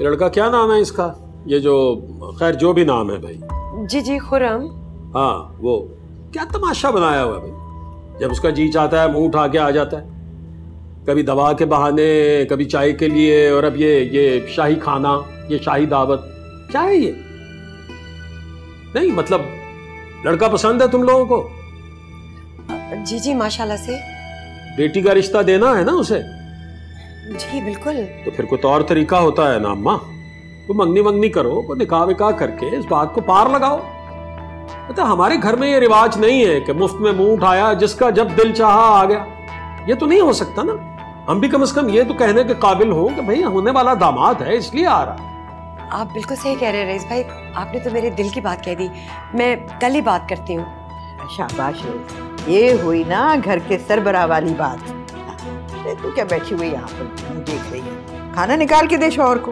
ये लड़का क्या नाम है इसका, ये जो, खैर जो भी नाम है भाई। जी जी खुरम। हाँ वो क्या तमाशा बनाया हुआ है भाई, जब उसका जी चाहता है मुंह उठा के आ जाता है, कभी दवा के बहाने, कभी चाय के लिए, और अब ये शाही खाना, ये शाही दावत, क्या है ये? नहीं मतलब लड़का पसंद है तुम लोगों को? जी जी माशाल्लाह से। बेटी का रिश्ता देना है ना उसे? जी बिल्कुल। तो फिर कोई तौर तरीका होता है ना अम्मा, तुम मंगनी मंगनी करो, को निकाह विकाह करके इस बात को पार लगाओ। पता हमारे घर में ये रिवाज नहीं है कि मुफ्त में मुंह उठाया, जिसका जब दिल चाहा आ गया, ये तो नहीं हो सकता ना। हम भी कम से कम ये तो कहने के काबिल हो कि भाई होने वाला दामाद है इसलिए आ रहा है। आप बिल्कुल सही कह रहे रईस भाई, आपने तो मेरे दिल की बात कह दी, मैं कल ही बात करती हूँ। शाबाश, ये हुई ना घर के सरबराह वाली बात। तू क्या बैठी हुई यहाँ पर, देख रही है? खाना निकाल के दे शौहर को।